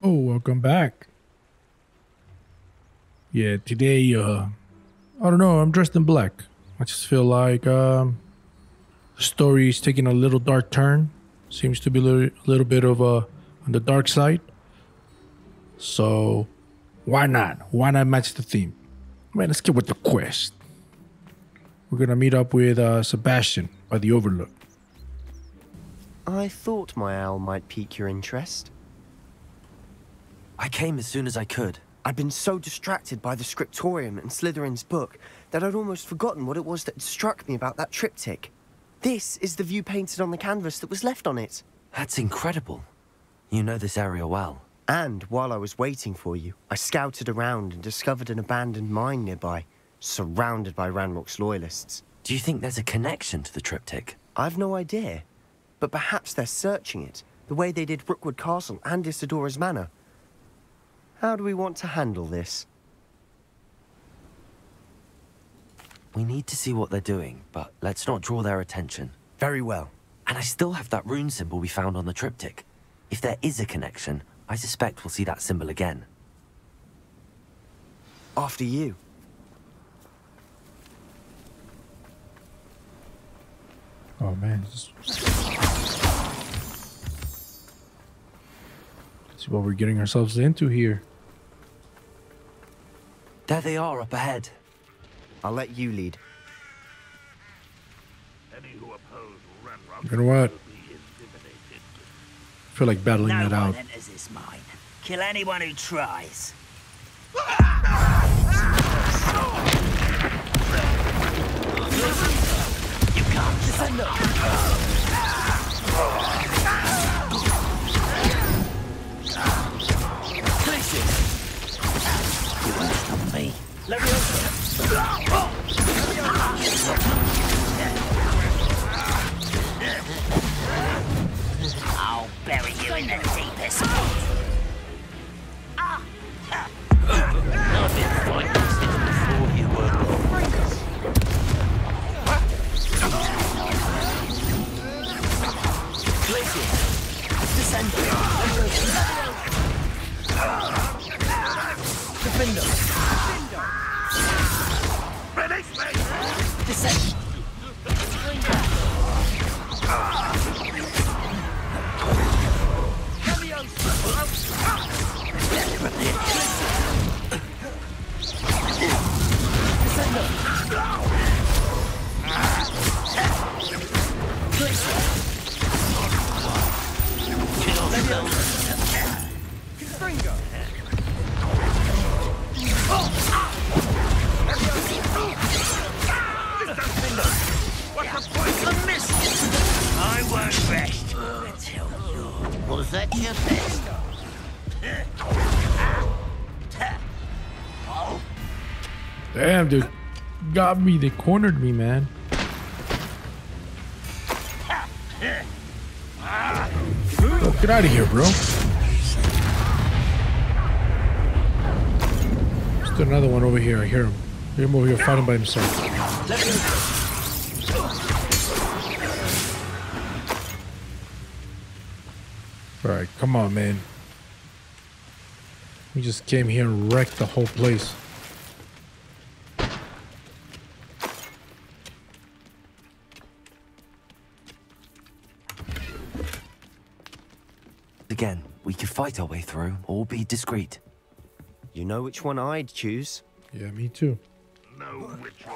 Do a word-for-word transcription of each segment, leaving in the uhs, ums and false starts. Oh, welcome back. Yeah, today, uh, I don't know, I'm dressed in black. I just feel like um, the story is taking a little dark turn. Seems to be a little, little bit of uh, on the dark side. So, why not? Why not match the theme? Man, let's get with the quest. We're gonna meet up with uh, Sebastian by the Overlook. I thought my owl might pique your interest. I came as soon as I could. I'd been so distracted by the scriptorium and Slytherin's book that I'd almost forgotten what it was that struck me about that triptych. This is the view painted on the canvas that was left on it. That's incredible. You know this area well. And while I was waiting for you, I scouted around and discovered an abandoned mine nearby, surrounded by Ranrok's loyalists. Do you think there's a connection to the triptych? I've no idea. But perhaps they're searching it, the way they did Brookwood Castle and Isadora's Manor. How do we want to handle this? We need to see what they're doing, but let's not draw their attention. Very well. And I still have that rune symbol we found on the triptych. If there is a connection, I suspect we'll see that symbol again. After you. Oh man. Let's see what we're getting ourselves into here. There they are up ahead. I'll let you lead. Any who oppose Ranrok, you know what? I feel like battling no that out. No one enters this mine. Kill anyone who tries. You can't just look. Places. You won't stop me. Let me open. I'll bury you in the deepest pit. I've been fighting since before you were born. Glacier, descend. Defender. Descent. Damn, dude. Got me. They cornered me, man. Oh, get out of here, bro. There's another one over here. I hear him. I hear him over here fighting by himself. Alright, come on, man. We just came here and wrecked the whole place. Again, we could fight our way through or be discreet. You know which one I'd choose? Yeah, me too. No ritual.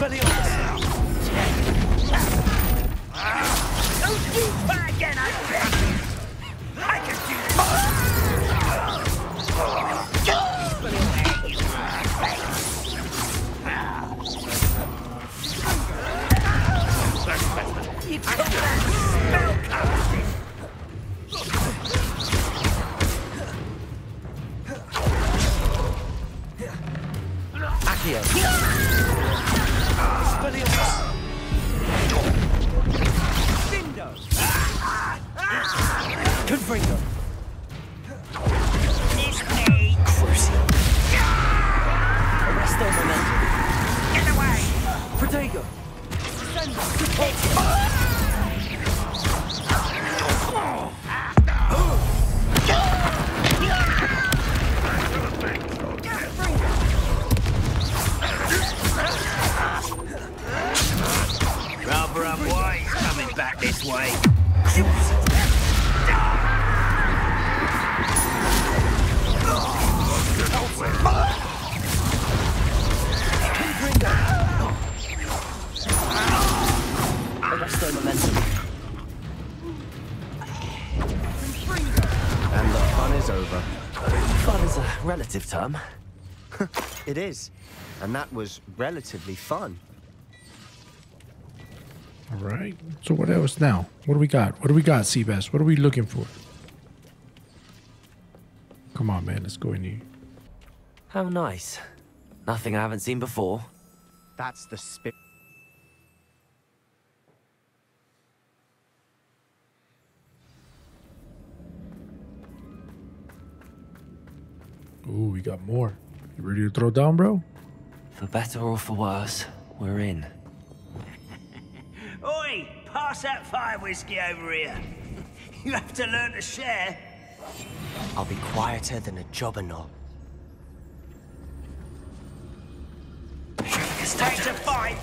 Over here! Human. Here. Conveyor! Disney! Crucio! Yeah! Arrest those men! Get away! Protego! Send them! Rubber and white coming back this way. Arrest their momentum. And the fun is over. Fun is a relative term. It is. And that was relatively fun. All right. So what else now? What do we got? What do we got, Seabass? What are we looking for? Come on, man. Let's go in here. How nice. Nothing I haven't seen before. That's the spirit. Ooh, we got more. You ready to throw down, bro? For better or for worse, we're in. Oi! Pass that fire whiskey over here. You have to learn to share. I'll be quieter than a jobberknob. Stay to fight!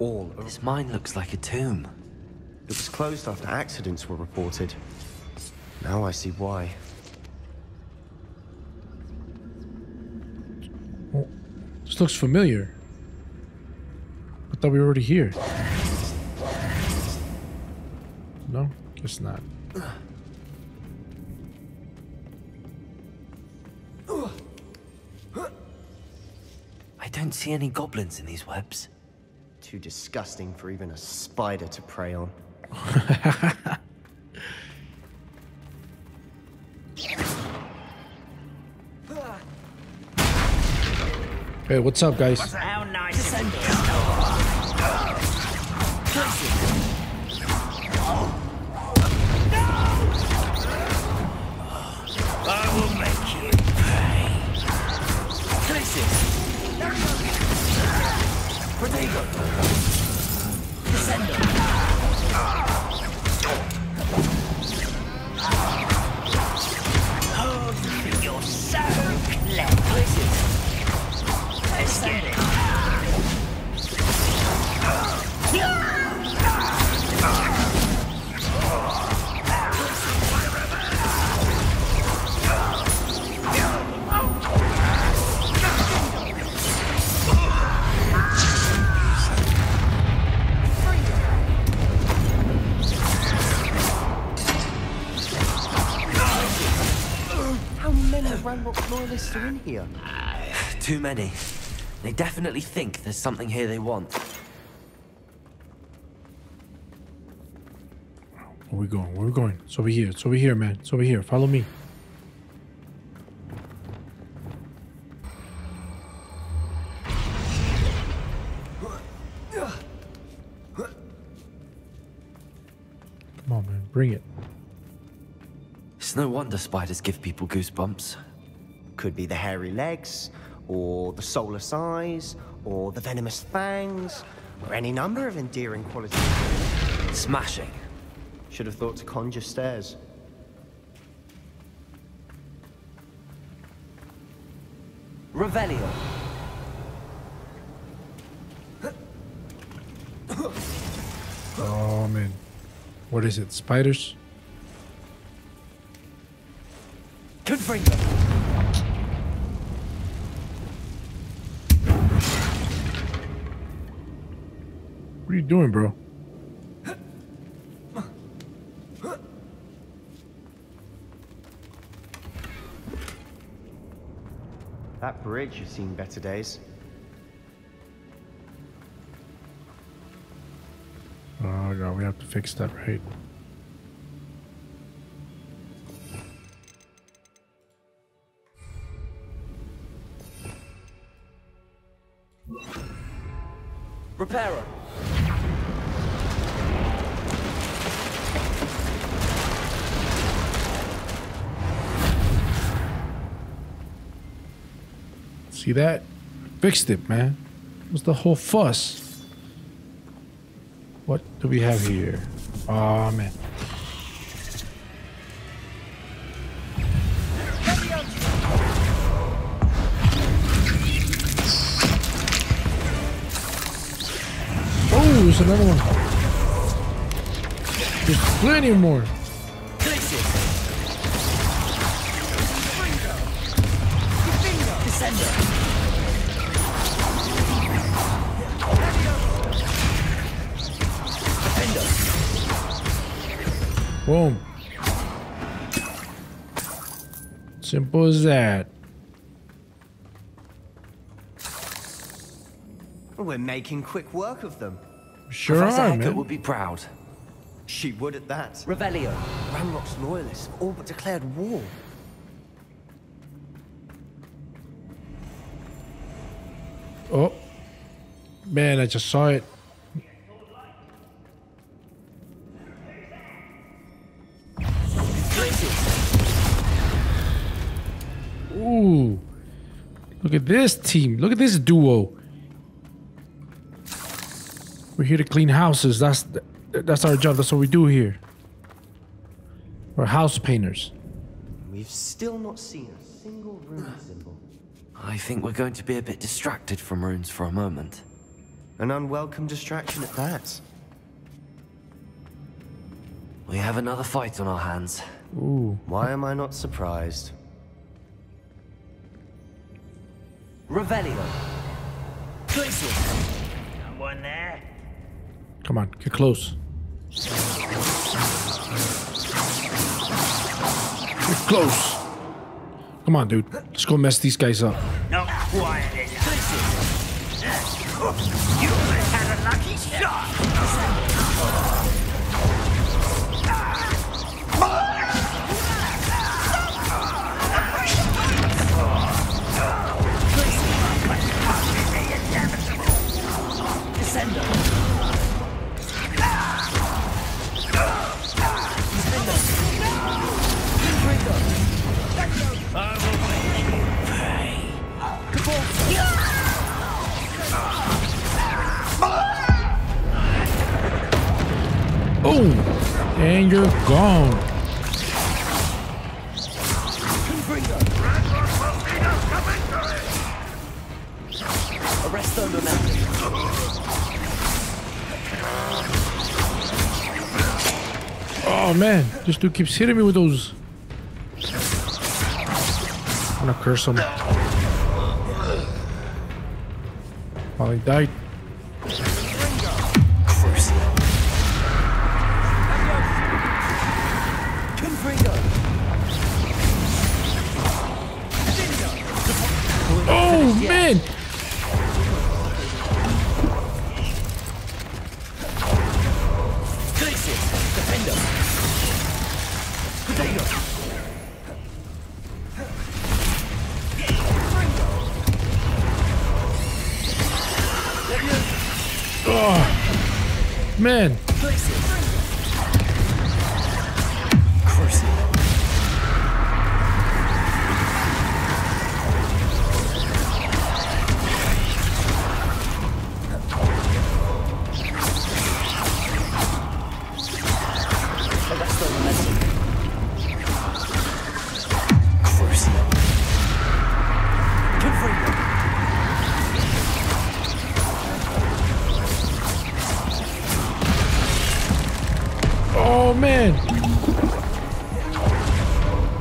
All of this mine looks like a tomb. It was closed after accidents were reported. Now I see why. Oh, this looks familiar. I thought we were already here. No, guess not. I don't see any goblins in these webs. Too disgusting for even a spider to prey on. Hey, what's up, guys? How nice. I will make you pay. Places. Protego. Descendo. Oh, you're so clever. Places. Let's get it. How many Ranrok loyalists are in here? Too many. They definitely think there's something here they want. Where are we going? Where are we going? It's over here. It's over here, man. It's over here. Follow me. Come on, man. Bring it. It's no wonder spiders give people goosebumps. Could be the hairy legs, or the soulless eyes, or the venomous fangs, or any number of endearing qualities. Smashing. Should have thought to conjure stairs. Revelio. Oh, man. What is it? Spiders? Could bring them. What are you doing, bro? That bridge has seen better days. Oh god, we have to fix that, right? Repairer. See that? Fixed it, man. What's the whole fuss? What do we have here? Aw, oh, man. Oh, there's another one. There's plenty more. Boom. Simple as that. We're making quick work of them. Sure Professor are, man. Would be proud. She would at that. Revelio, Ranrock's loyalists have all but declared war. Oh. Man, I just saw it. Ooh. Look at this team. Look at this duo. We're here to clean houses. That's that's our job. That's what we do here. We're house painters. We've still not seen a single rune symbol. I think we're going to be a bit distracted from runes for a moment. An unwelcome distraction at that. We have another fight on our hands. Ooh. Why am I not surprised? Revelio. Someone there? Come on, get close. Get close. Come on, dude. Let's go mess these guys up. No, quiet it. You had a lucky shot. Oh, and you're gone. Arrest them now. Oh man, this dude keeps hitting me with those. I'm gonna curse him. While he died. Oh man! Oh man!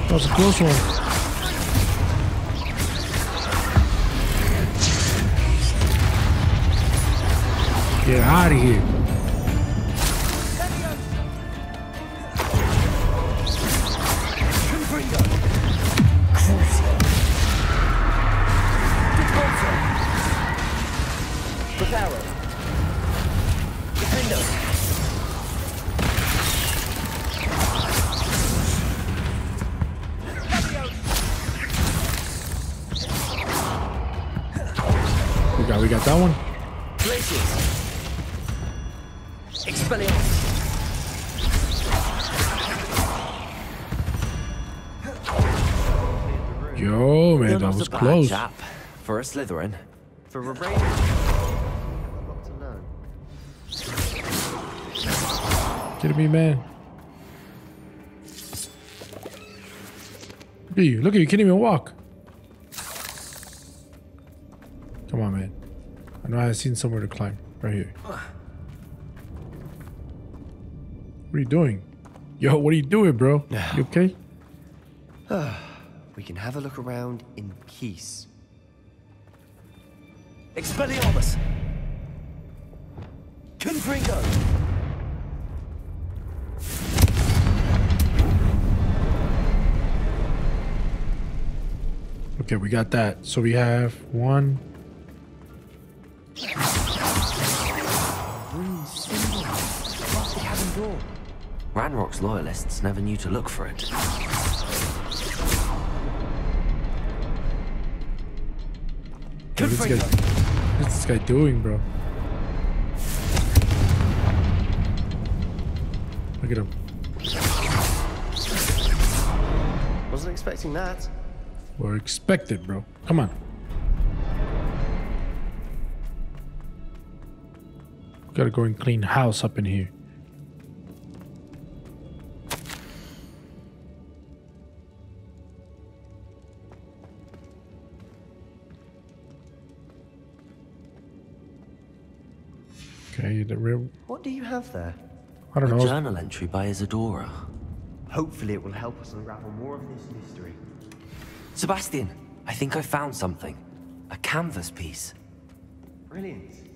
That was a close one. Get out of here. We got that one. Yo, man, that was close. For a Slytherin. For a Ranger. I've got to learn. Get me, man. Look at you. Look at you. You can't even walk. Come on, man. I know I've seen somewhere to climb. Right here. What are you doing? Yo, what are you doing, bro? You okay? We can have a look around in peace. Expelliarmus! Confringo! Okay, we got that. So we have one. Ranrock's loyalists never knew to look for it. What's this, guy, what's this guy doing, bro? Look at him. Wasn't expecting that. We're expected, bro. Come on. Gotta go and clean house up in here. Okay, the real... What do you have there? I don't know. A journal entry by Isadora. Hopefully it will help us unravel more of this mystery. Sebastian, I think I found something. A canvas piece. Brilliant.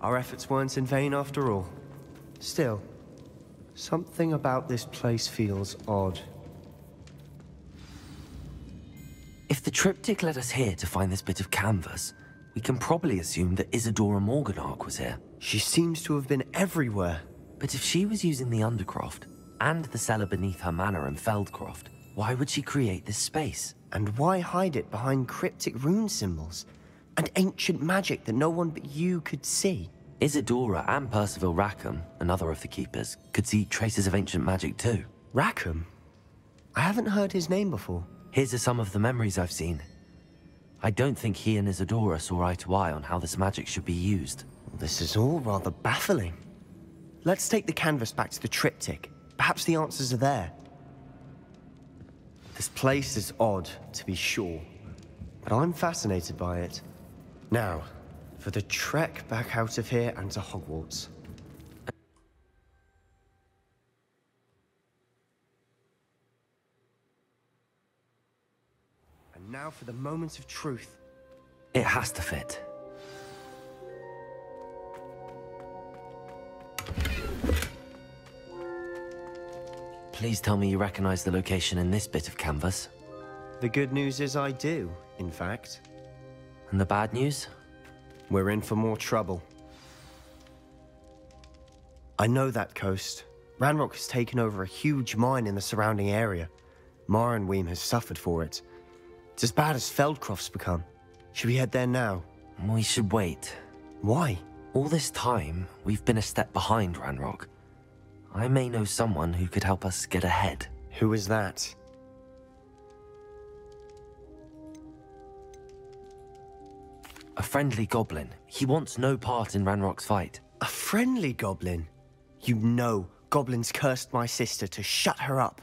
Our efforts weren't in vain after all. Still, something about this place feels odd. If the triptych led us here to find this bit of canvas, we can probably assume that Isadora Morganark was here. She seems to have been everywhere. But if she was using the Undercroft, and the cellar beneath her manor in Feldcroft, why would she create this space? And why hide it behind cryptic rune symbols, and ancient magic that no one but you could see? Isadora and Percival Rackham, another of the Keepers, could see traces of ancient magic too. Rackham? I haven't heard his name before. Here's are some of the memories I've seen. I don't think he and Isadora saw eye to eye on how this magic should be used. This is all rather baffling. Let's take the canvas back to the triptych. Perhaps the answers are there. This place is odd, to be sure, but I'm fascinated by it. Now, for the trek back out of here and to Hogwarts. Now for the moment of truth. It has to fit. Please tell me you recognize the location in this bit of canvas. The good news is I do, in fact. And the bad news? We're in for more trouble. I know that coast. Ranrok has taken over a huge mine in the surrounding area. Marenweem has suffered for it. It's as bad as Feldcroft's become. Should we head there now? We should wait. Why? All this time, we've been a step behind, Ranrok. I may know someone who could help us get ahead. Who is that? A friendly goblin. He wants no part in Ranrock's fight. A friendly goblin? You know, goblins cursed my sister to shut her up.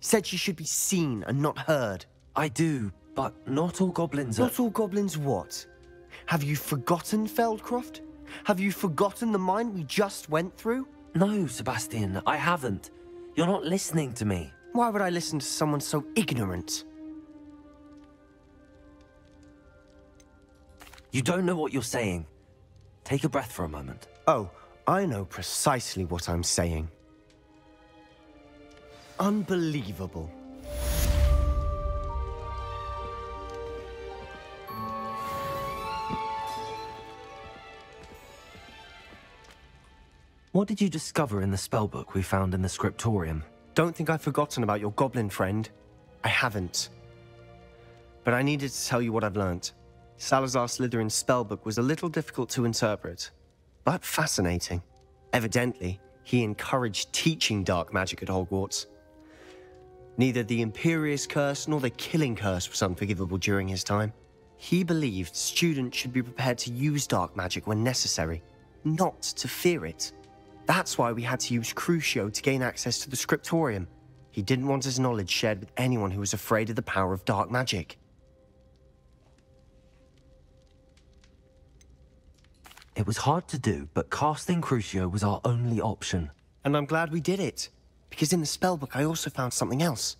Said she should be seen and not heard. I do. But not all goblins are... Not all goblins what? Have you forgotten Feldcroft? Have you forgotten the mine we just went through? No, Sebastian, I haven't. You're not listening to me. Why would I listen to someone so ignorant? You don't know what you're saying. Take a breath for a moment. Oh, I know precisely what I'm saying. Unbelievable. What did you discover in the spellbook we found in the scriptorium? Don't think I've forgotten about your goblin friend. I haven't. But I needed to tell you what I've learnt. Salazar Slytherin's spellbook was a little difficult to interpret, but fascinating. Evidently, he encouraged teaching dark magic at Hogwarts. Neither the Imperius Curse nor the Killing Curse was unforgivable during his time. He believed students should be prepared to use dark magic when necessary, not to fear it. That's why we had to use Crucio to gain access to the scriptorium. He didn't want his knowledge shared with anyone who was afraid of the power of dark magic. It was hard to do, but casting Crucio was our only option. And I'm glad we did it, because in the spellbook I also found something else.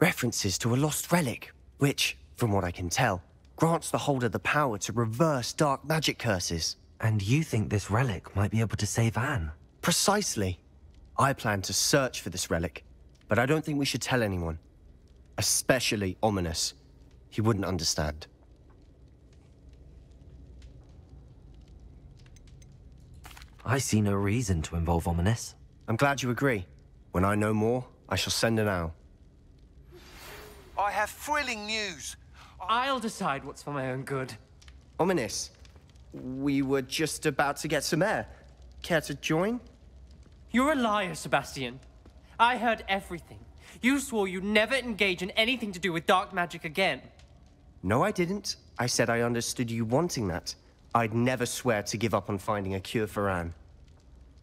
References to a lost relic, which, from what I can tell, grants the holder the power to reverse dark magic curses. And you think this relic might be able to save Anne? Precisely. I plan to search for this relic, but I don't think we should tell anyone. Especially Ominis. He wouldn't understand. I see no reason to involve Ominis. I'm glad you agree. When I know more, I shall send an owl. I have thrilling news. I'll decide what's for my own good. Ominis, we were just about to get some air. Care to join? You're a liar, Sebastian. I heard everything. You swore you'd never engage in anything to do with dark magic again. No, I didn't. I said I understood you wanting that. I'd never swear to give up on finding a cure for Anne.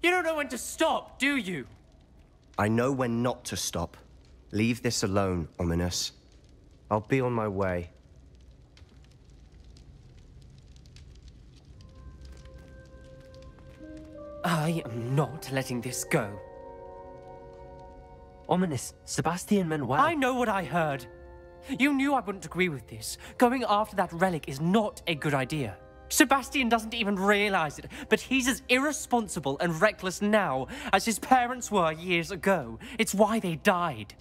You don't know when to stop, do you? I know when not to stop. Leave this alone, Ominis. I'll be on my way. I am not letting this go. Ominis, Sebastian meant well. I know what I heard. You knew I wouldn't agree with this. Going after that relic is not a good idea. Sebastian doesn't even realize it, but he's as irresponsible and reckless now as his parents were years ago. It's why they died.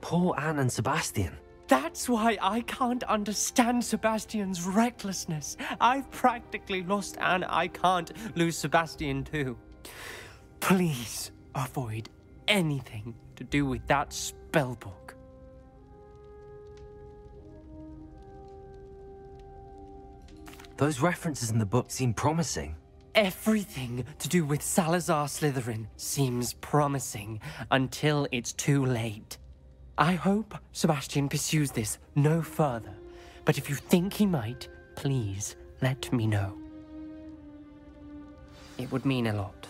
Poor Anne and Sebastian. That's why I can't understand Sebastian's recklessness. I've practically lost Anne. I can't lose Sebastian too. Please avoid anything to do with that spellbook. Those references in the book seem promising. Everything to do with Salazar Slytherin seems promising until it's too late. I hope Sebastian pursues this no further, but if you think he might, please let me know. It would mean a lot.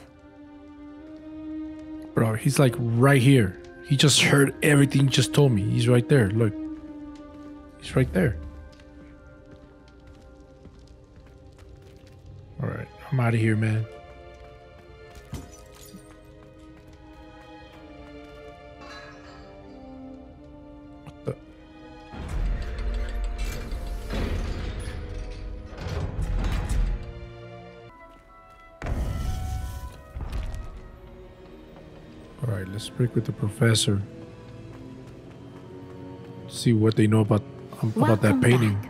Bro, he's like right here. He just heard everything you just told me. He's right there. Look. He's right there. Alright, I'm out of here, man. Alright, let's speak with the professor. See what they know about, um, about that painting. Back.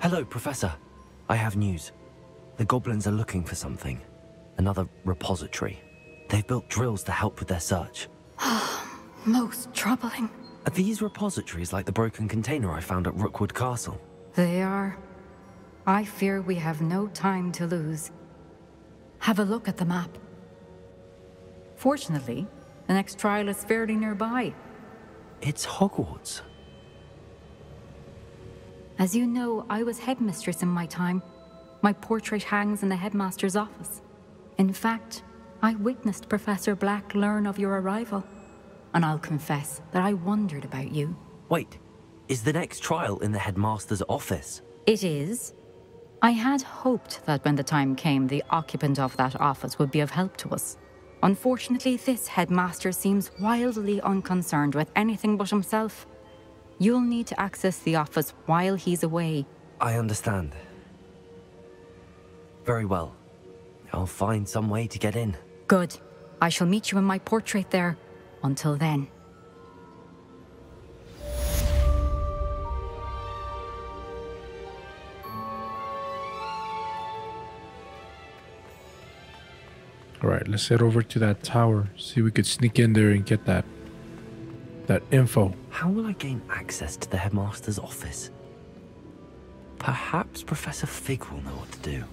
Hello, Professor. I have news. The goblins are looking for something. Another repository. They've built drills to help with their search. Most troubling. Are these repositories like the broken container I found at Rookwood Castle? They are. I fear we have no time to lose. Have a look at the map. Fortunately, the next trial is fairly nearby. It's Hogwarts. As you know, I was headmistress in my time. My portrait hangs in the headmaster's office. In fact, I witnessed Professor Black learn of your arrival. And I'll confess that I wondered about you. Wait, is the next trial in the headmaster's office? It is. I had hoped that when the time came, the occupant of that office would be of help to us. Unfortunately, this headmaster seems wildly unconcerned with anything but himself. You'll need to access the office while he's away. I understand. Very well. I'll find some way to get in. Good. I shall meet you in my portrait there. Until then. Alright, let's head over to that tower. See if we could sneak in there and get that that info. How will I gain access to the headmaster's office? Perhaps Professor Fig will know what to do.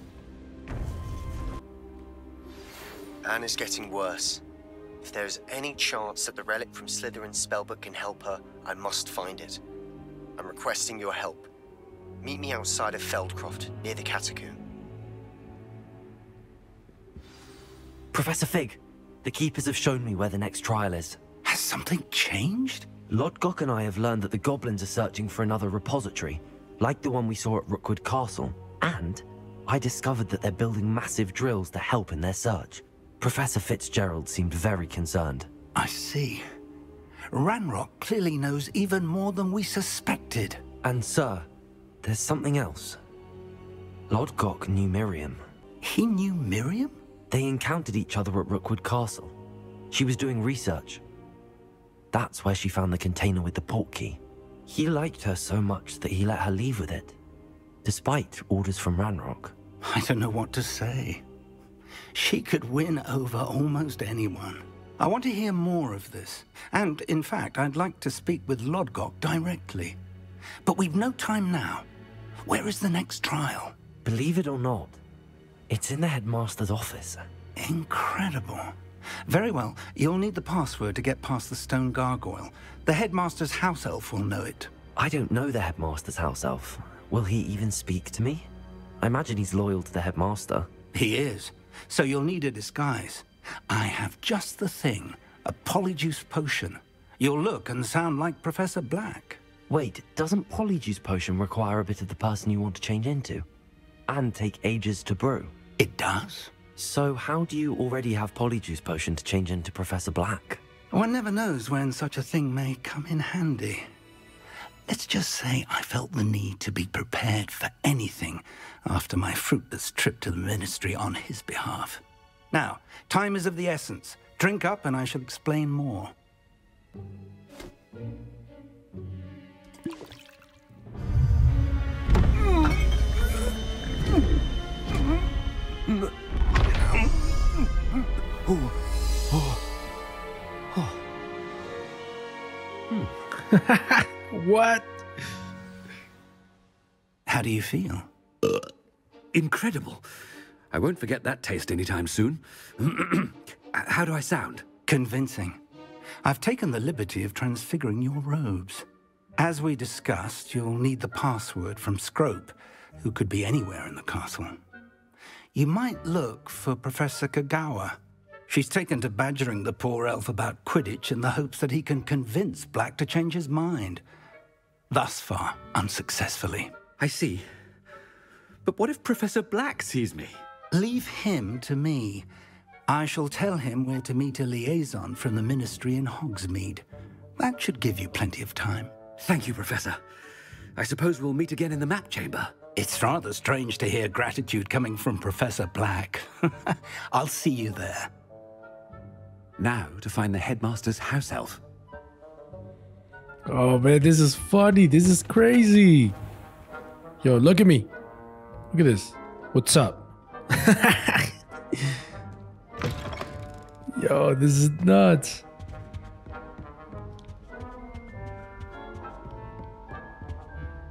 Anne is getting worse. If there is any chance that the relic from Slytherin's spellbook can help her, I must find it. I'm requesting your help. Meet me outside of Feldcroft, near the catacomb. Professor Fig, the Keepers have shown me where the next trial is. Has something changed? Lodgok and I have learned that the goblins are searching for another repository, like the one we saw at Rookwood Castle. And I discovered that they're building massive drills to help in their search. Professor Fitzgerald seemed very concerned. I see. Ranrok clearly knows even more than we suspected. And sir, there's something else. Lodgok knew Miriam. He knew Miriam? They encountered each other at Rookwood Castle. She was doing research. That's where she found the container with the port key. He liked her so much that he let her leave with it, despite orders from Ranrok. I don't know what to say. She could win over almost anyone. I want to hear more of this, and in fact, I'd like to speak with Lodgok directly. But we've no time now. Where is the next trial? Believe it or not, it's in the headmaster's office. Incredible. Very well, you'll need the password to get past the Stone Gargoyle. The headmaster's house elf will know it. I don't know the headmaster's house elf. Will he even speak to me? I imagine he's loyal to the headmaster. He is, so you'll need a disguise. I have just the thing, a Polyjuice Potion. You'll look and sound like Professor Black. Wait, doesn't Polyjuice Potion require a bit of the person you want to change into? And take ages to brew? It does. So how do you already have Polyjuice Potion to change into Professor Black? One never knows when such a thing may come in handy. Let's just say I felt the need to be prepared for anything after my fruitless trip to the Ministry on his behalf. Now, time is of the essence. Drink up and I shall explain more. What? How do you feel? Uh, incredible. I won't forget that taste anytime soon. How do I sound? Convincing. I've taken the liberty of transfiguring your robes. As we discussed, you'll need the password from Scrope, who could be anywhere in the castle. You might look for Professor Kagawa. She's taken to badgering the poor elf about Quidditch in the hopes that he can convince Black to change his mind. Thus far, unsuccessfully. I see. But what if Professor Black sees me? Leave him to me. I shall tell him where to meet a liaison from the Ministry in Hogsmeade. That should give you plenty of time. Thank you, Professor. I suppose we'll meet again in the map chamber. It's rather strange to hear gratitude coming from Professor Black. I'll see you there. Now to find the headmaster's house elf. Oh man, this is funny. This is crazy. Yo, look at me. Look at this. What's up? Yo, this is nuts.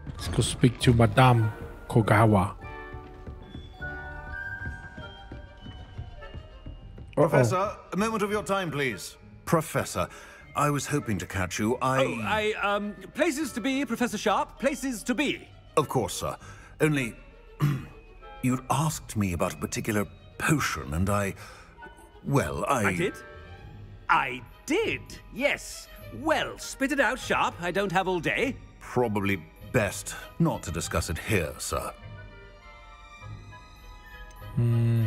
Let's go speak to Madame Kagawa. Professor, uh-oh. A moment of your time, please. Professor, I was hoping to catch you. I... Oh, I, um, places to be, Professor Sharp. Places to be. Of course, sir. Only, you'd asked me about a particular potion, and I... Well, I... I did? I did, yes. Well, spit it out, Sharp. I don't have all day. Probably best not to discuss it here, sir. Hmm...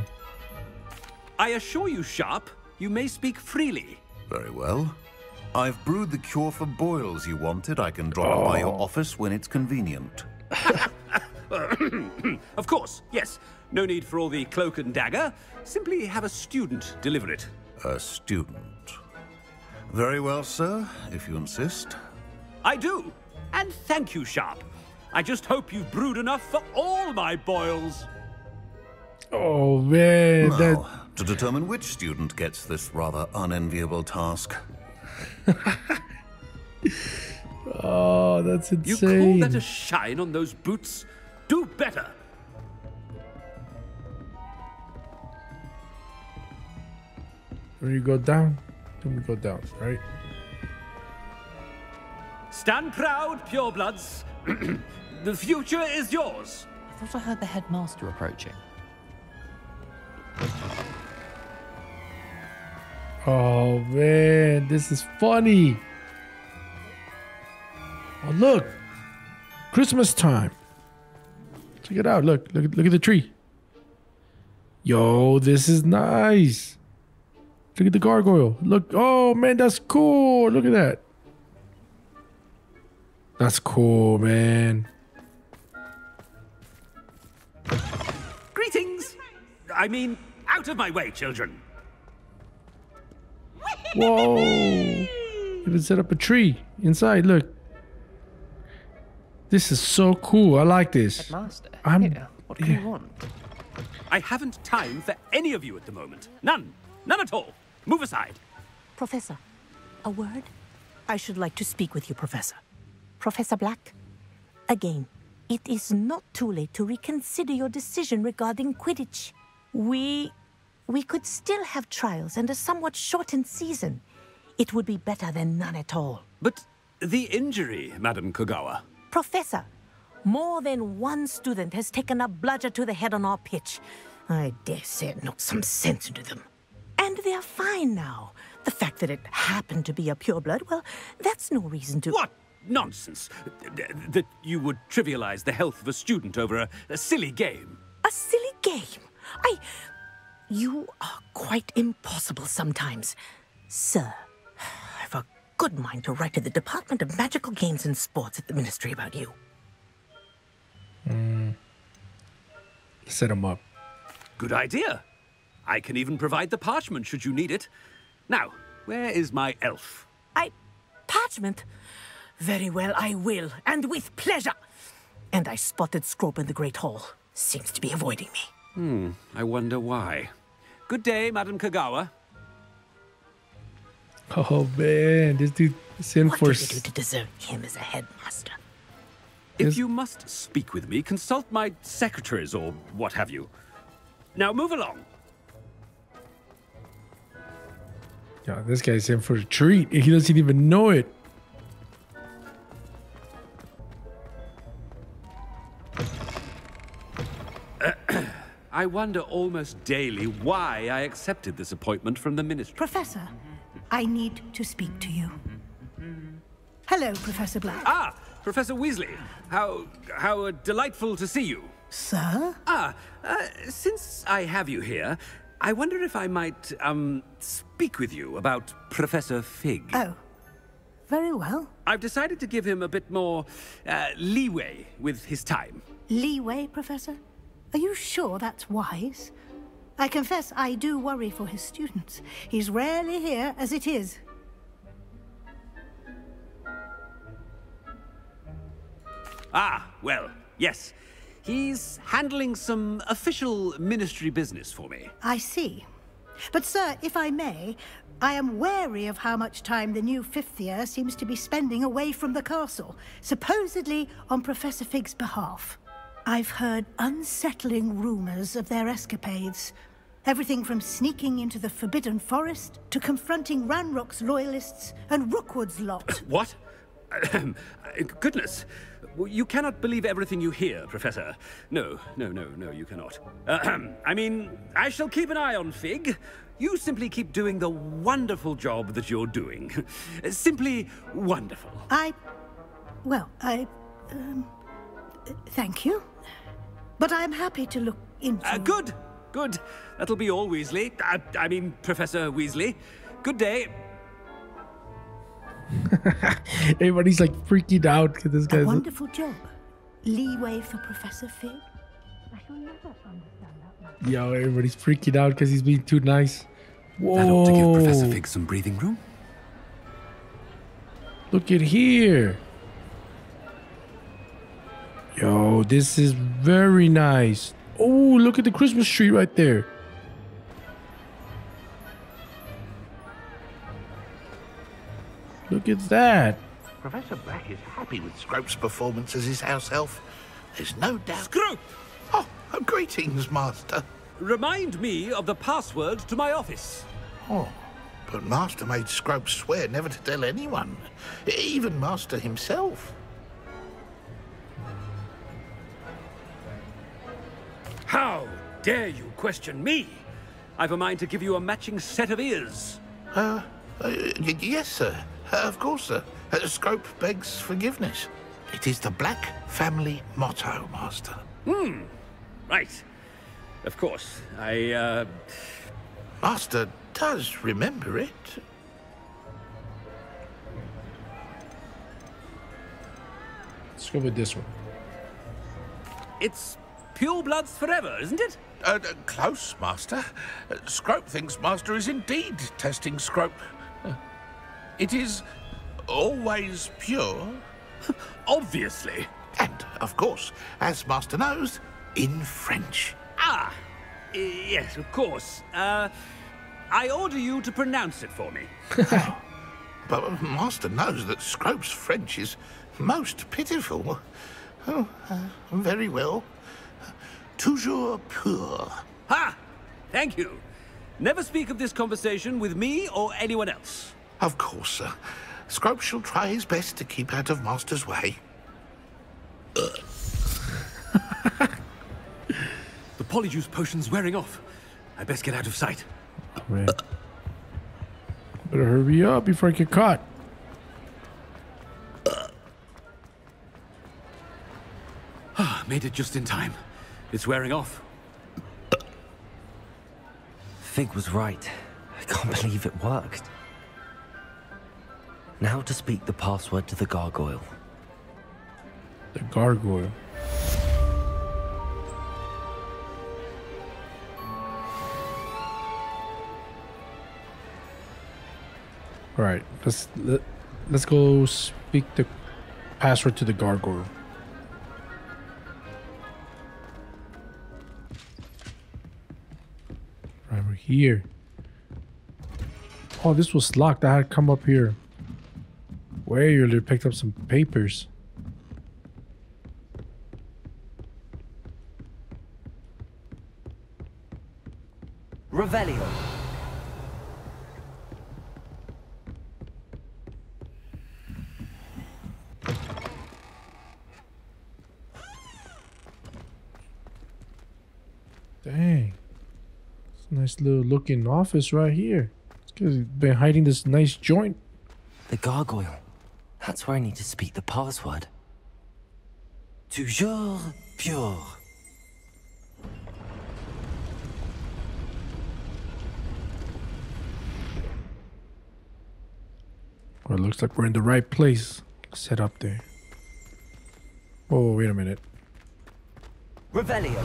I assure you, Sharp, you may speak freely. Very well. I've brewed the cure for boils you wanted. I can drop oh. it by your office when it's convenient. Of course, yes. No need for all the cloak and dagger. Simply have a student deliver it. A student. Very well, sir, if you insist. I do. And thank you, Sharp. I just hope you've brewed enough for all my boils. Oh, man. Now, that... to determine which student gets this rather unenviable task. Oh, that's insane. You call that a shine on those boots? Do better. Where you go down? Then we go down, right? Stand proud, purebloods. The future is yours. I thought I heard the headmaster approaching. Oh man, this is funny. Oh look, Christmas time. Check it out. Look, look, look at the tree. Yo, this is nice. Look at the gargoyle. Look. Oh man, that's cool. Look at that. That's cool, man. Greetings. I mean, out of my way, children. Whoa. Even set up a tree inside. Look. This is so cool. I like this. Headmaster, I'm, here. What do yeah. you want? I haven't time for any of you at the moment. None. None at all. Move aside. Professor, a word? I should like to speak with you, Professor. Professor Black, again, it is not too late to reconsider your decision regarding Quidditch. We... we could still have trials and a somewhat shortened season. It would be better than none at all. But the injury, Madam Kogawa. Professor, more than one student has taken a bludger to the head on our pitch. I dare say it knocked some sense into them. And they're fine now. The fact that it happened to be a pureblood, well, that's no reason to... What? Nonsense. That you would trivialize the health of a student over a, a silly game. A silly game? I... You are quite impossible sometimes. Sir, I've a good mind to write to the Department of Magical Games and Sports at the Ministry about you. Mm. Set him up. Good idea. I can even provide the parchment should you need it. Now, where is my elf? I... Parchment? Very well, I will, and with pleasure. And I spotted Scrope in the Great Hall. Seems to be avoiding me. Hmm, I wonder why. Good day, Madam Kogawa. Oh man, this dude is in for... What did you do to deserve him as a headmaster? If yes. you must speak with me, consult my secretaries or what have you. Now move along. Yeah, this guy's in for a treat. He doesn't even know it. I wonder almost daily why I accepted this appointment from the Ministry. Professor, I need to speak to you. Hello, Professor Black. Ah, Professor Weasley. How, how uh, delightful to see you. Sir? Ah, uh, since I have you here, I wonder if I might, um, speak with you about Professor Fig. Oh, very well. I've decided to give him a bit more uh, leeway with his time. Leeway, Professor? Are you sure that's wise? I confess I do worry for his students. He's rarely here as it is. Ah, well, yes. He's handling some official ministry business for me. I see. But sir, if I may, I am wary of how much time the new fifth year seems to be spending away from the castle, supposedly on Professor Fig's behalf. I've heard unsettling rumors of their escapades. Everything from sneaking into the Forbidden Forest to confronting Ranrock's loyalists and Rookwood's lot. What? Goodness. You cannot believe everything you hear, Professor. No, no, no, no, you cannot. I mean, I shall keep an eye on Fig. You simply keep doing the wonderful job that you're doing. Simply wonderful. I... Well, I... Um... Thank you. But I'm happy to look into... Uh, good, good. That'll be all, Weasley. I, I mean, Professor Weasley. Good day. Everybody's like freaking out. This guy's... A wonderful job. Leeway for Professor Fig. I don't never understand that much. Yo, everybody's freaking out because he's being too nice. Whoa. That ought to give Professor Fig some breathing room. Look at here. Yo, this is very nice. Oh, look at the Christmas tree right there. Look at that. Professor Black is happy with Scrope's performance as his house elf. There's no doubt. Scrope! Oh, oh, greetings, Master. Remind me of the password to my office. Oh, but Master made Scrope swear never to tell anyone, even Master himself. How dare you question me? I've a mind to give you a matching set of ears. Uh, uh yes, sir. Uh, of course, sir. Uh, Scrope begs forgiveness. It is the Black family motto, Master. Hmm. Right. Of course. I, uh... Master does remember it. Let's go with this one. It's purebloods forever, isn't it? Uh, close, Master. Uh, Scrope thinks Master is indeed testing Scrope. Huh. It is always pure. Obviously. And, of course, as Master knows, in French. Ah, yes, of course. Uh, I order you to pronounce it for me. Oh, but Master knows that Scrope's French is most pitiful. Oh, uh, very well. Toujours pur. Ha! Thank you. Never speak of this conversation with me or anyone else. Of course, sir. Scrope shall try his best to keep out of Master's way. The Polyjuice Potion's wearing off. I best get out of sight. Right. Better hurry up before I get caught. Ah, made it just in time. It's wearing off. Fig was right. I can't believe it worked. Now to speak the password to the gargoyle. The gargoyle. All right, let's let, let's go speak the password to the gargoyle. Right, we're here. Oh, this was locked. I had to come up here. Way earlier, picked up some papers. Revelio. Dang, it's a nice little looking office right here. It's because he's been hiding this nice joint. The gargoyle. That's where I need to speak the password. Toujours pure. Well, it looks like we're in the right place. Set up there. Oh, wait a minute. Revelio.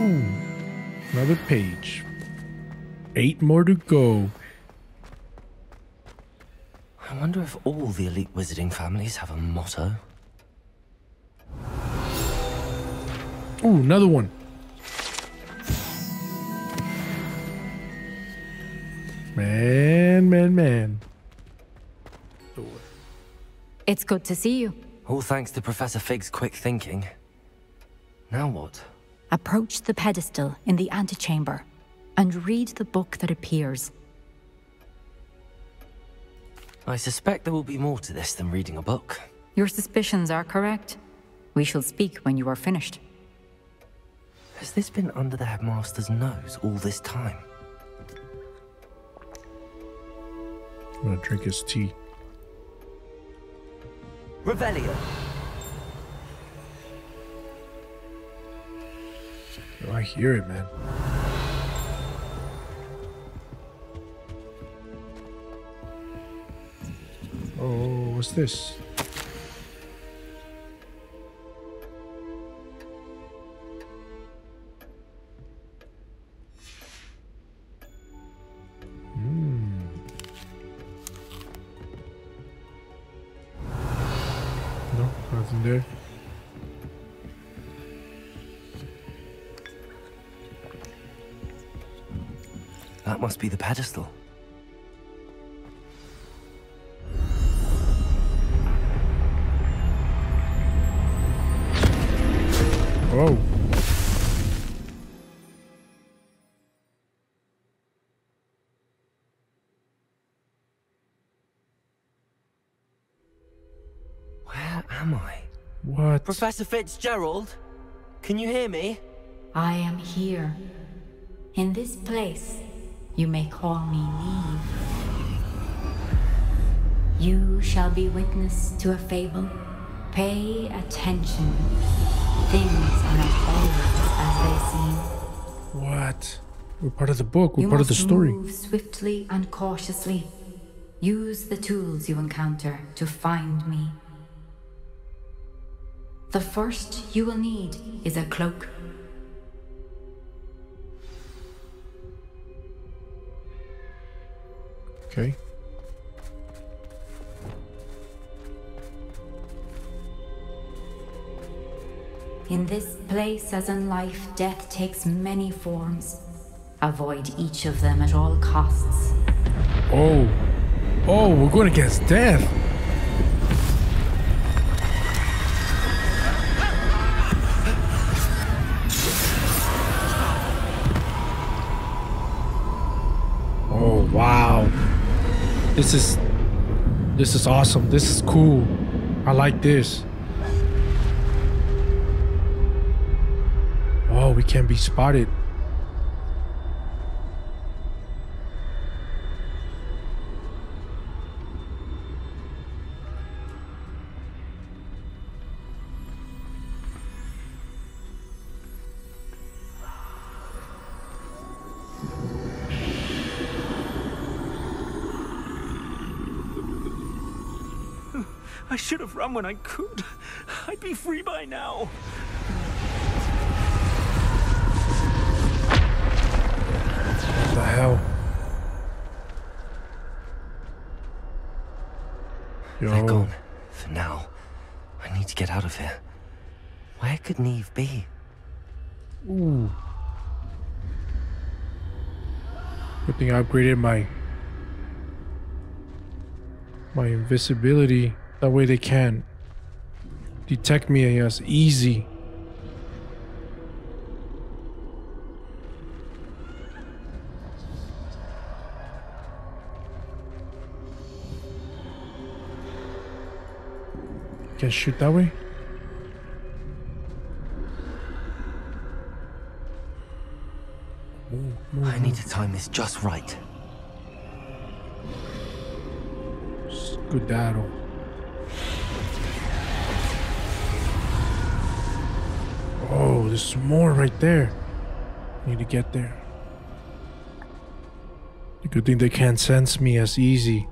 Ooh, another page. Eight more to go. I wonder if all the elite wizarding families have a motto. Ooh, another one. Man, man, man. It's good to see you. All thanks to Professor Fig's quick thinking. Now what? Approach the pedestal in the antechamber and read the book that appears. I suspect there will be more to this than reading a book. Your suspicions are correct. We shall speak when you are finished. Has this been under the headmaster's nose all this time? I'm gonna drink his tea. Revelio. Oh, I hear it, man. Oh, what's this? Mm. No, nothing there. That must be the pedestal. am I? What? Professor Fitzgerald? Can you hear me? I am here. In this place, you may call me Niamh. You shall be witness to a fable. Pay attention. Things are not always as they seem. What? We're part of the book. We're you part of the story. You must move swiftly and cautiously. Use the tools you encounter to find me. The first you will need is a cloak. Okay. In this place, as in life, death takes many forms. Avoid each of them at all costs. Oh. Oh, we're going against death. Oh, wow. This is... This is awesome. This is cool. I like this. Oh, we can't be spotted. I should have run when I could. I'd be free by now. What the hell? Yo. They're gone. For now. I need to get out of here. Where could Niamh be? Ooh. Good thing I upgraded my... my invisibility. That way they can detect me as easy. Can shoot that way? I need to time this just right. Skedaddle. Oh, there's more right there. Need to get there. The good thing they can't sense me as easy.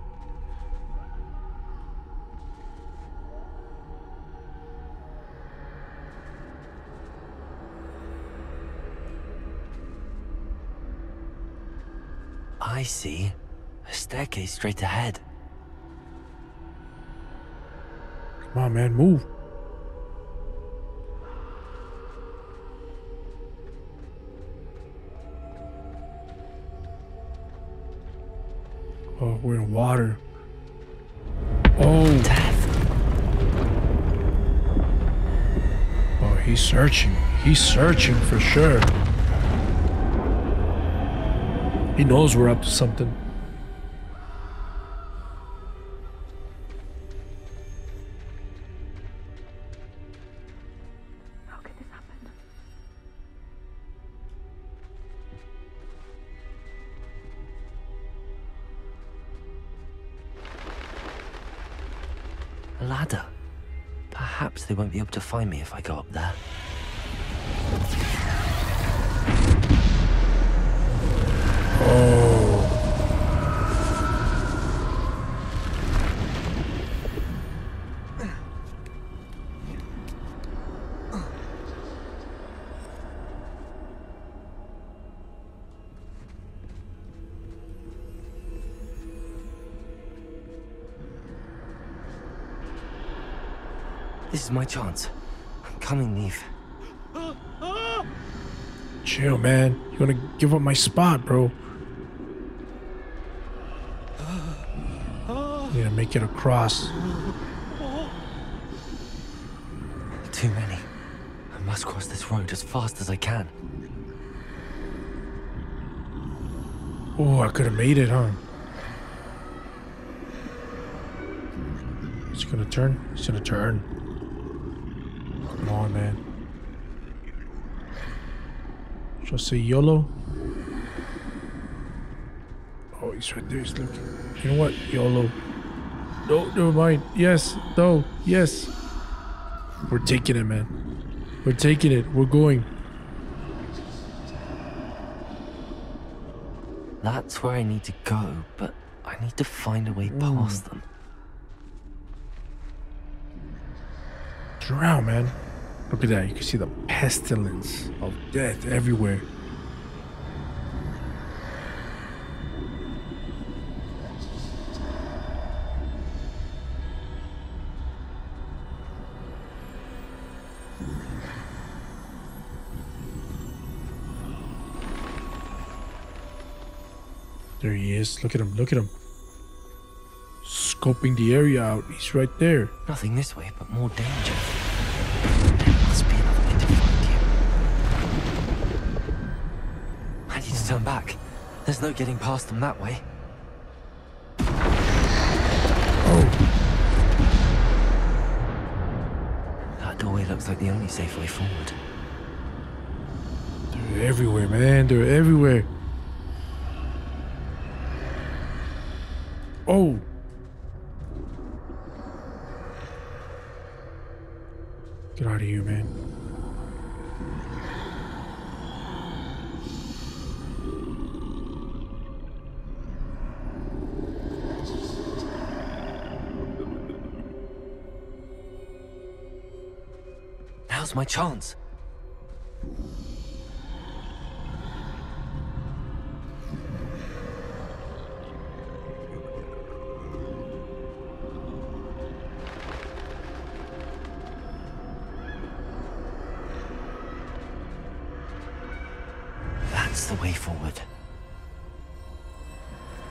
I see a staircase straight ahead. Come on, man, move. Oh, we're in water. Oh. Death. Oh, he's searching. He's searching for sure. He knows we're up to something. They won't be able to find me if I go up there. This is my chance. I'm coming, Niamh. Chill, man. You're gonna give up my spot, bro. Need to make it across. Too many. I must cross this road as fast as I can. Oh, I could have made it, huh? It's gonna turn. It's gonna turn. Come on, man. Just say YOLO. Oh, he's right there. He's looking. You know what? YOLO. No, never mind. Yes. No. Yes. We're taking it, man. We're taking it. We're going. That's where I need to go, but I need to find a way Ooh. past them. Turn around, man. Look at that. You can see the pestilence of death everywhere. There he is. Look at him. Look at him. Scoping the area out. He's right there. Nothing this way, but more danger. There must be another way to find you. I need to turn back. There's no getting past them that way. Oh. That doorway looks like the only safe way forward. They're everywhere, man. They're everywhere. Oh! Get out of here, man. Now's my chance.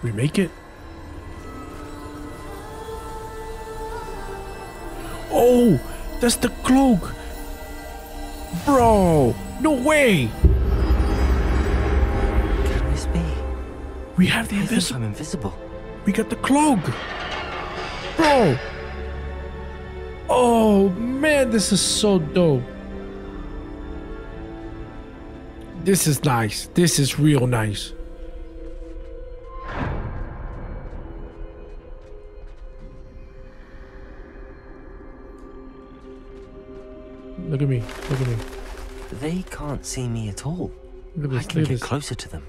We make it. Oh, that's the cloak, bro. No way. Can this be? We have the invisible. I'm invisible. We got the cloak, bro. Oh man, this is so dope. This is nice. This is real nice. Look at me, look at me. They can't see me at all. Look at this, I can get this. Closer to them.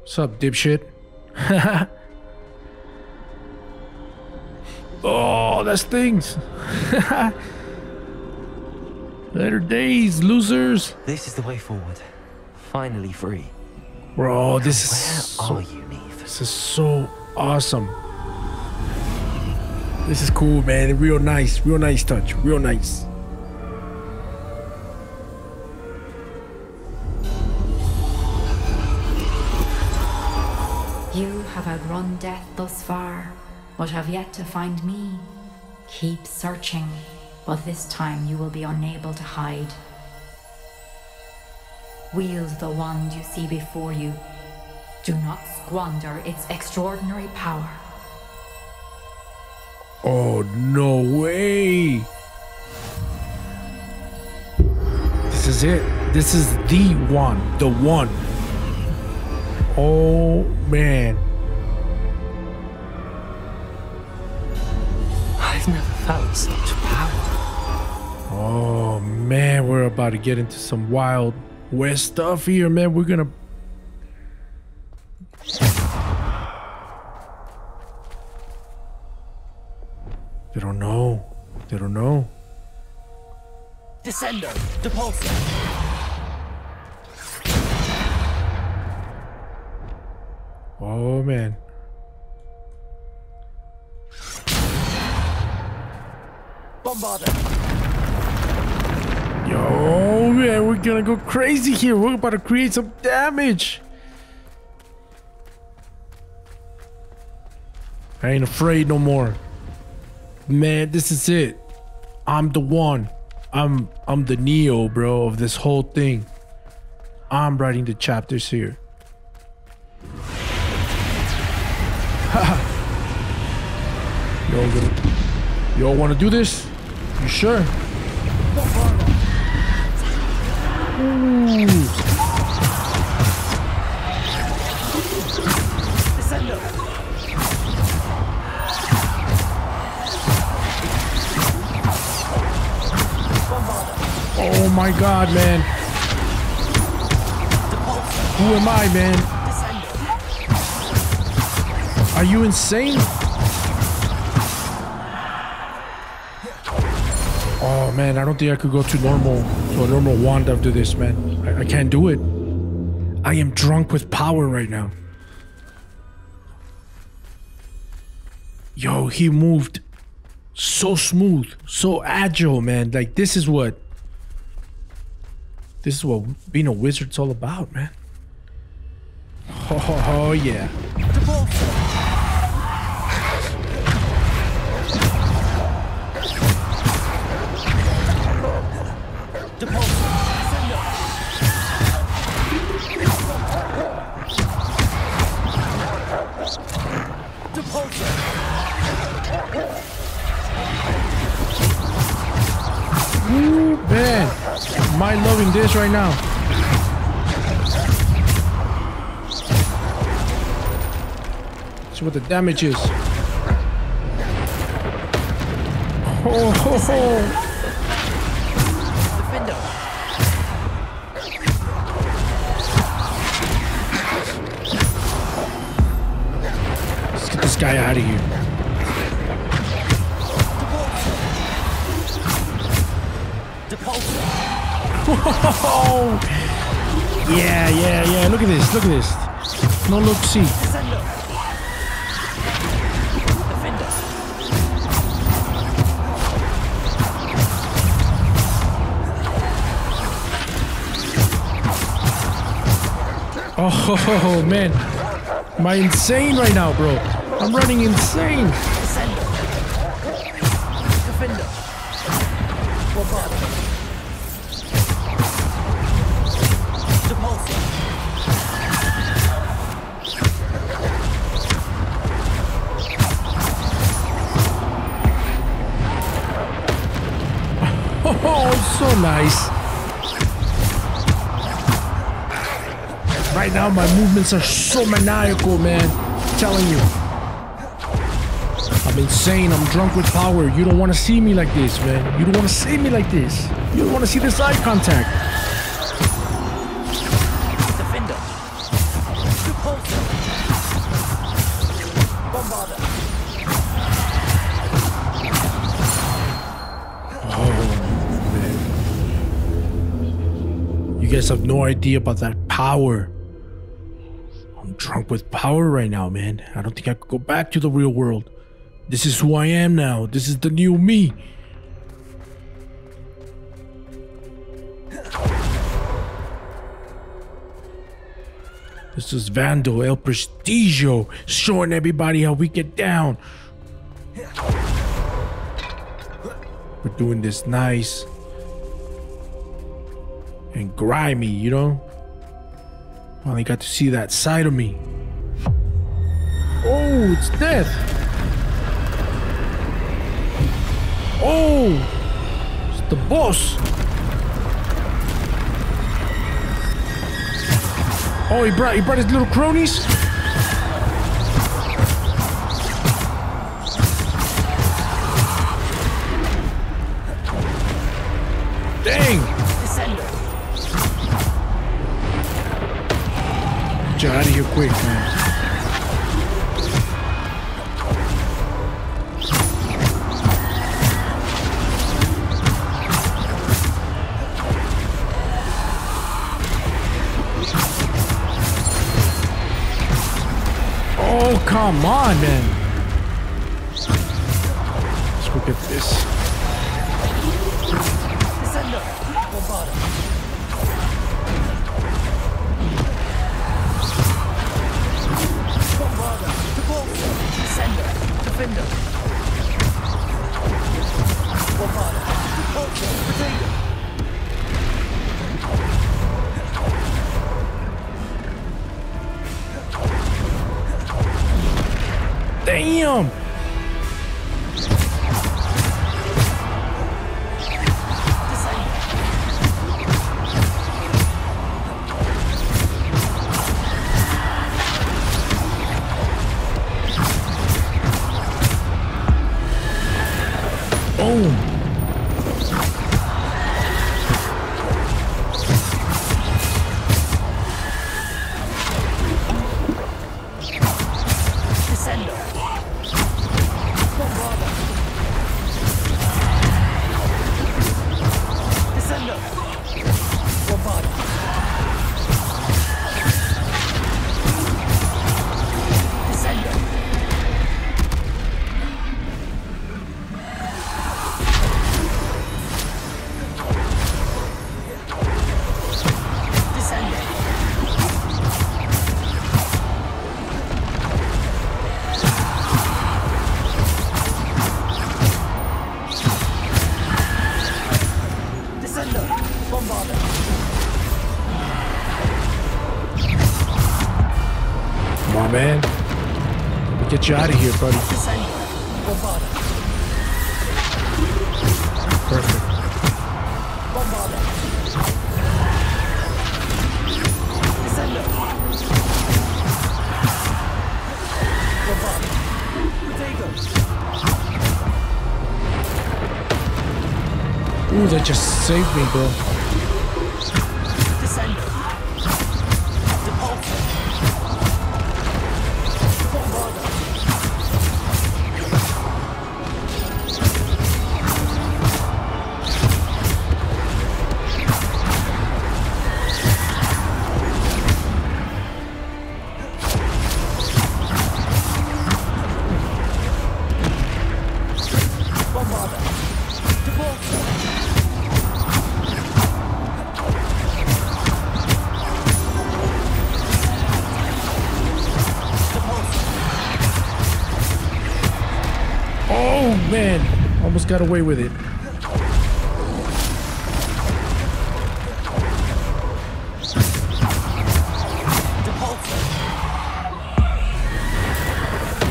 What's up, dipshit? Oh, that stings. Later days, losers. This is the way forward. Finally free. Bro, this is so, where are you, Niamh? This is so awesome. This is cool, man. Real nice, real nice touch, real nice. You have outrun death thus far, but have yet to find me. Keep searching, but this time you will be unable to hide. Wield the wand you see before you. Do not squander its extraordinary power. Oh, no way. This is it. This is the one, the one. Oh, man. I've never felt such power. Oh, man, we're about to get into some Wild West stuff here, man. We're gonna... They don't know. They don't know. Descender, Depulsor. Oh, man. Bombarder. Yo, man, we're gonna go crazy here. We're about to create some damage. I ain't afraid no more. Man, this is it. I'm the one. I'm I'm the Neo, bro, of this whole thing. I'm writing the chapters here. Yo, yo, wanna do this? You sure? Oh my god, man. Who am I, man? Are you insane? Oh man, I don't think I could go to normal to a normal wand after this, man. I, I can't do it. I am drunk with power right now. Yo, he moved so smooth, so agile, man. Like this is what this is what being a wizard's all about, man. Oh, oh yeah. Ooh, man, am I loving this right now? See what the damage is. Oh, ho, ho. Guy out of here. Yeah, yeah, yeah. Look at this. Look at this. No look, see. Oh man, am I insane right now, bro? I'm running insane. Defender. Oh, so nice. Right now, my movements are so maniacal, man. I'm telling you. I'm insane. I'm drunk with power. You don't want to see me like this, man. You don't want to see me like this. You don't want to see this eye contact. Defender. Oh, man. You guys have no idea about that power. I'm drunk with power right now, man. I don't think I could go back to the real world. This is who I am now. This is the new me. This is Vandal El Prestigio showing everybody how we get down. We're doing this nice and grimy, you know? Finally got to see that side of me. Oh, it's death. Oh, it's the boss. Oh, he brought he brought his little cronies. Dang. Get you out of here quick, man. Come on, man. Let's go get this. Damn! Get you out of here, buddy. Perfect. Ooh, that just saved me, bro. Got away with it. Don't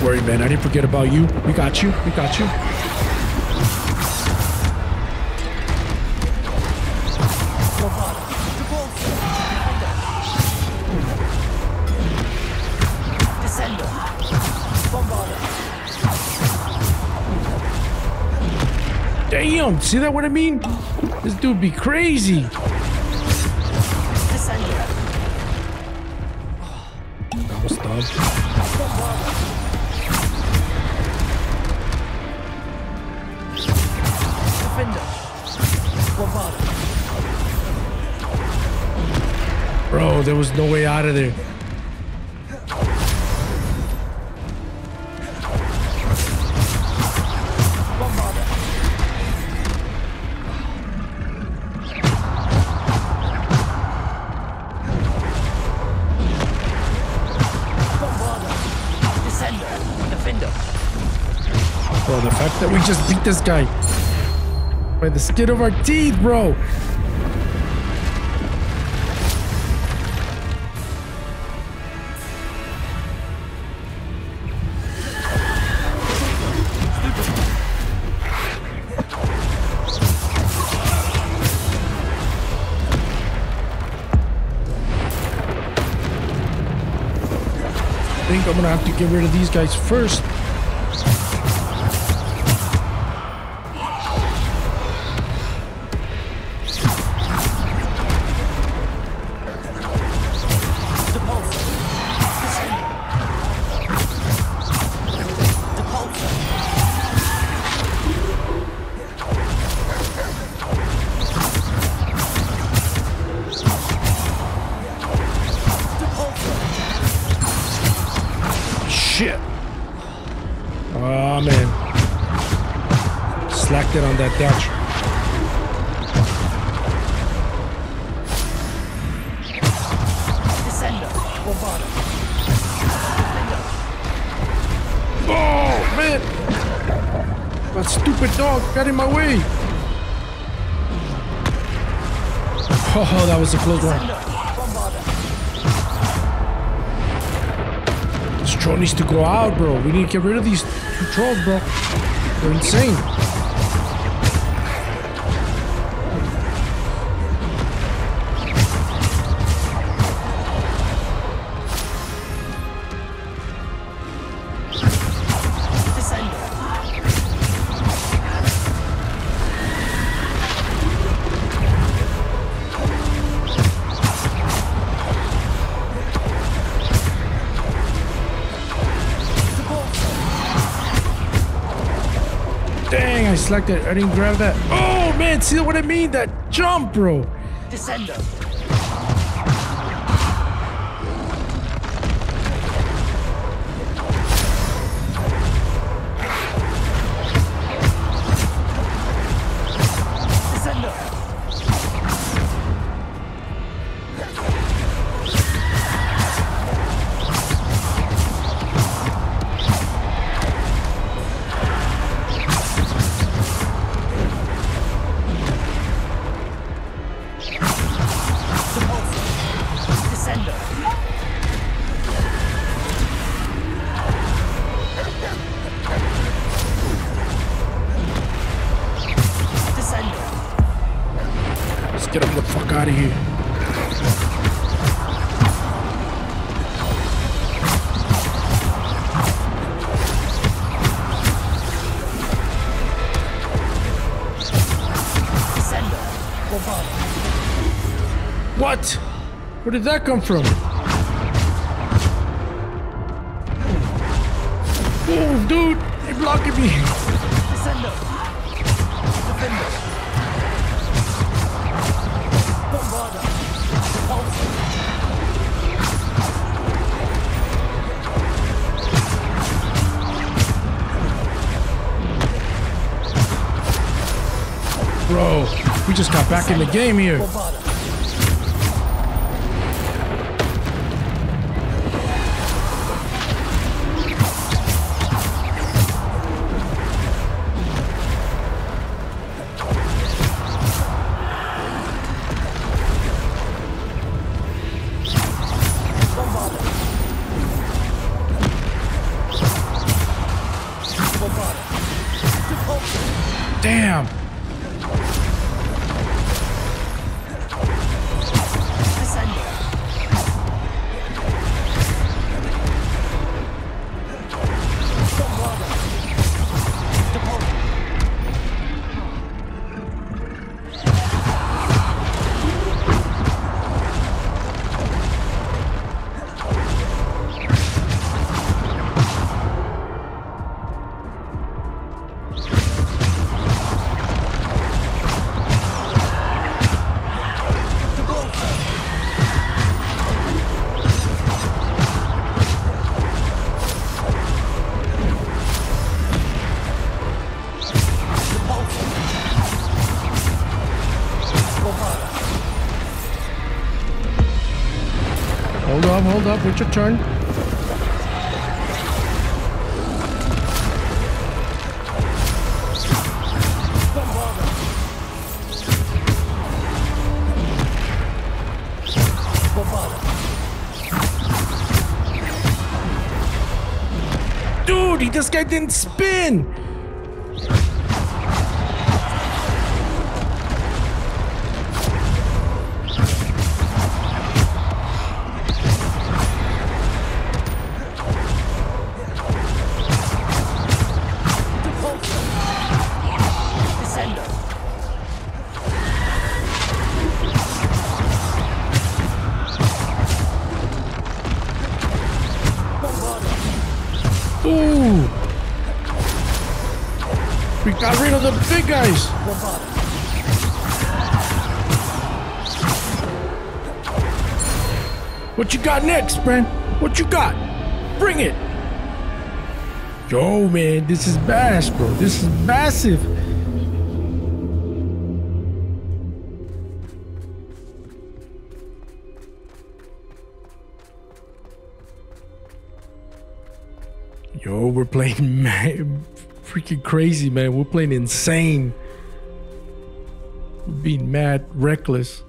worry, man. I didn't forget about you. We got you. We got you. See that what I mean? This dude be crazy. That was tough. Bro, there was no way out of there. That we just beat this guy by the skin of our teeth, bro. I think I'm gonna have to get rid of these guys first. Gotcha. Oh man! That stupid dog got in my way! Oh, that was a close one. This troll needs to go out, bro. We need to get rid of these two trolls, bro. They're insane. Dang, I slacked it. I didn't grab that. Oh, man, see what I mean? That jump, bro. Descendo. Where did that come from? Oh, dude, they blocked me. Descendo. Defendo. Bombada. Repulsor. Bro, we just got back in the game here. Hold up, it's your turn. Dude, he just guy didn't spin. Got rid of the big guys. What you got next, Bren? What you got? Bring it. Yo, man, this is bash, bro. This is massive. Yo, we're playing, man. Freaking crazy, man. We're playing insane. We're being mad, reckless.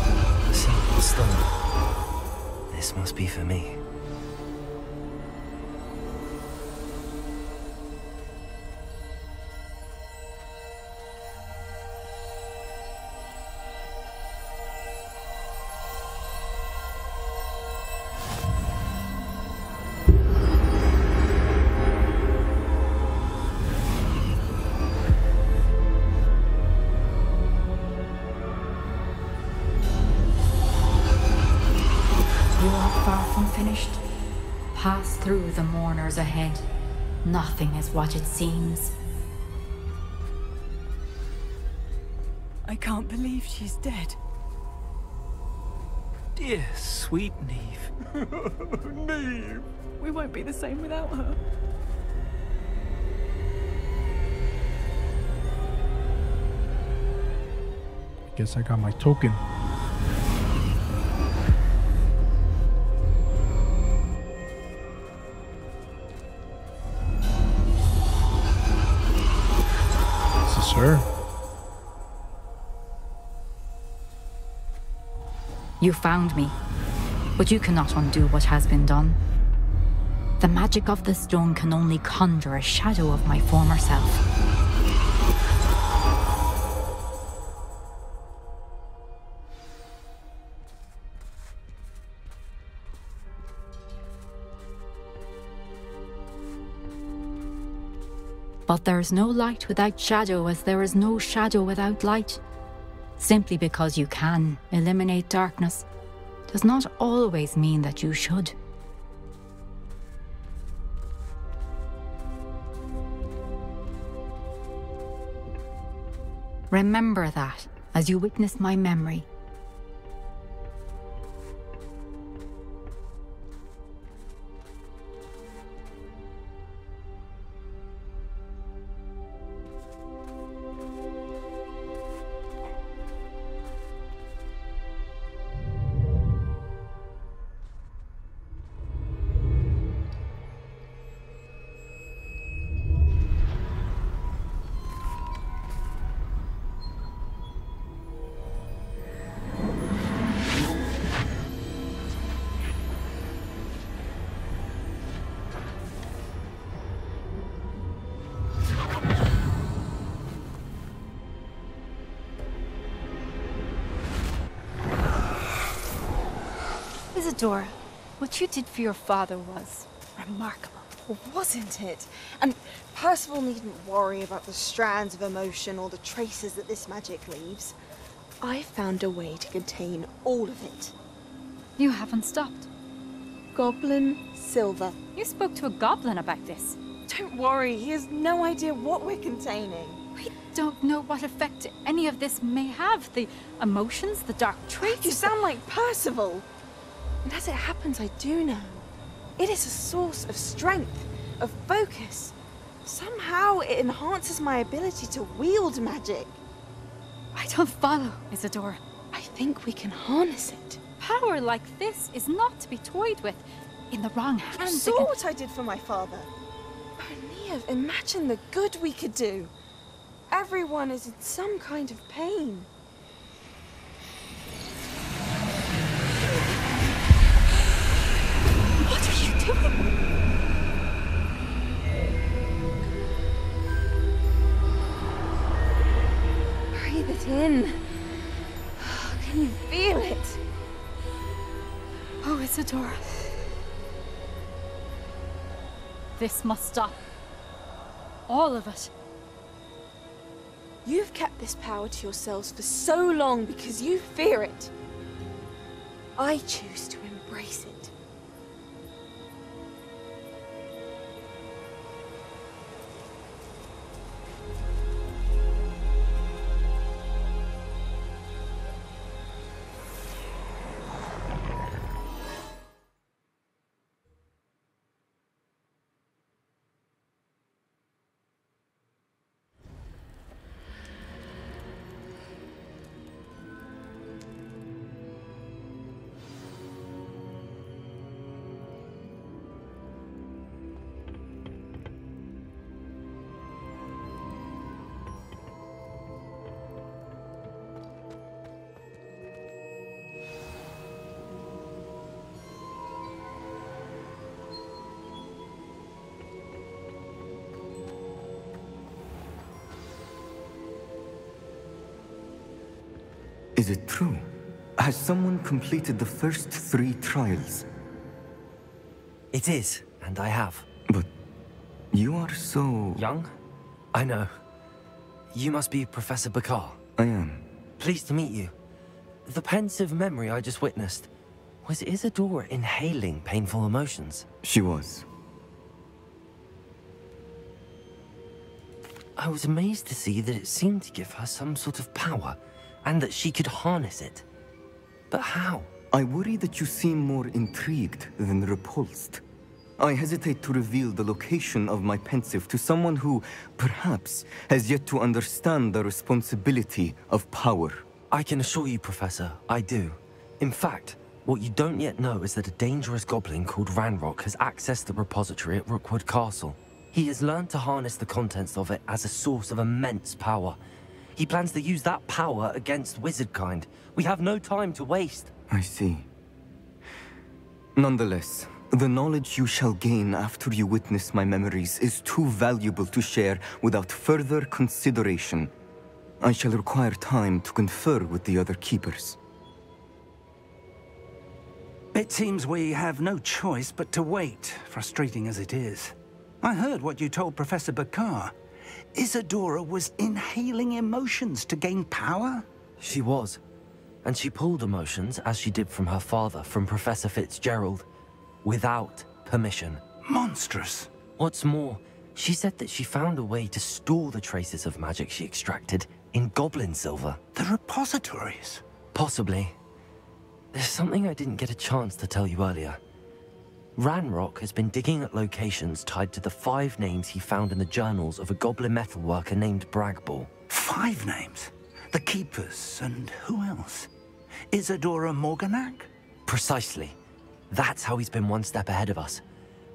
A single stone. This must be for me. through the mourners ahead. Nothing is what it seems. I can't believe she's dead. Dear sweet Niamh. Niamh! We won't be the same without her. I guess I got my token. This is her. You found me, but you cannot undo what has been done. The magic of the stone can only conjure a shadow of my former self. But there is no light without shadow, as there is no shadow without light. Simply because you can eliminate darkness does not always mean that you should. Remember that as you witness my memory. Dora, what you did for your father was remarkable, wasn't it? And Percival needn't worry about the strands of emotion or the traces that this magic leaves. I found a way to contain all of it. You haven't stopped. Goblin Silver. You spoke to a goblin about this. Don't worry, he has no idea what we're containing. We don't know what effect any of this may have. The emotions, the dark traits... You sound like Percival! And as it happens, I do know. It is a source of strength, of focus. Somehow it enhances my ability to wield magic. I don't follow, Isadora. I think we can harness it. Power like this is not to be toyed with. In the wrong hands... You saw what I did for my father. Oh, Niamh, imagine the good we could do. Everyone is in some kind of pain. Breathe it in. Oh, can you feel it? Oh, Isadora. This must stop. All of it. You've kept this power to yourselves for so long because you fear it. I choose to embrace it. Is it true? Has someone completed the first three trials? It is, and I have. But you are so... Young? I know. You must be Professor Bakar. I am. Pleased to meet you. The pensive memory I just witnessed, was Isadora inhaling painful emotions? She was. I was amazed to see that it seemed to give her some sort of power, and that she could harness it. But how? I worry that you seem more intrigued than repulsed. I hesitate to reveal the location of my pensive to someone who, perhaps, has yet to understand the responsibility of power. I can assure you, Professor, I do. In fact, what you don't yet know is that a dangerous goblin called Ranrok has accessed the repository at Rookwood Castle. He has learned to harness the contents of it as a source of immense power. He plans to use that power against wizardkind. We have no time to waste. I see. Nonetheless, the knowledge you shall gain after you witness my memories is too valuable to share without further consideration. I shall require time to confer with the other Keepers. It seems we have no choice but to wait, frustrating as it is. I heard what you told Professor Bakar. Isadora was inhaling emotions to gain power? She was. And she pulled emotions, as she did from her father, from Professor Fitzgerald, without permission. Monstrous! What's more, she said that she found a way to store the traces of magic she extracted in goblin silver. The repositories? Possibly. There's something I didn't get a chance to tell you earlier. Ranrok has been digging at locations tied to the five names he found in the journals of a goblin metalworker named Bragball. Five names? The Keepers, and who else? Isadora Morganac? Precisely. That's how he's been one step ahead of us.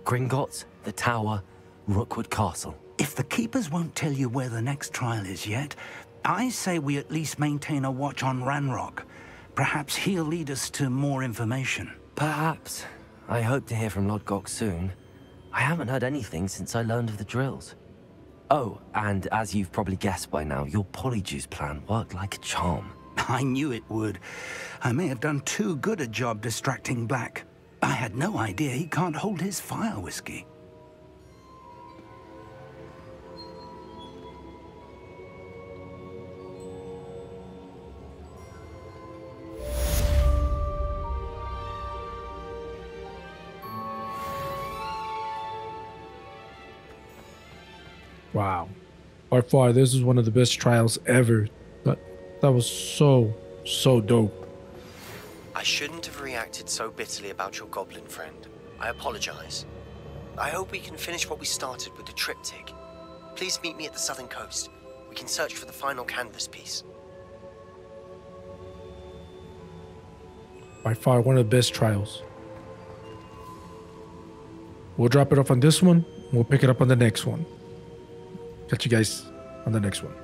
Gringotts, the Tower, Rookwood Castle. If the Keepers won't tell you where the next trial is yet, I say we at least maintain a watch on Ranrok. Perhaps he'll lead us to more information. Perhaps. I hope to hear from Lodgok soon. I haven't heard anything since I learned of the drills. Oh, and as you've probably guessed by now, your Polyjuice plan worked like a charm. I knew it would. I may have done too good a job distracting Black. I had no idea he can't hold his fire whiskey. Wow. By far, this is one of the best trials ever. That, that was so, so dope. I shouldn't have reacted so bitterly about your goblin friend. I apologize. I hope we can finish what we started with the triptych. Please meet me at the southern coast. We can search for the final canvas piece. By far, one of the best trials. We'll drop it off on this one. We'll pick it up on the next one. Catch you guys on the next one.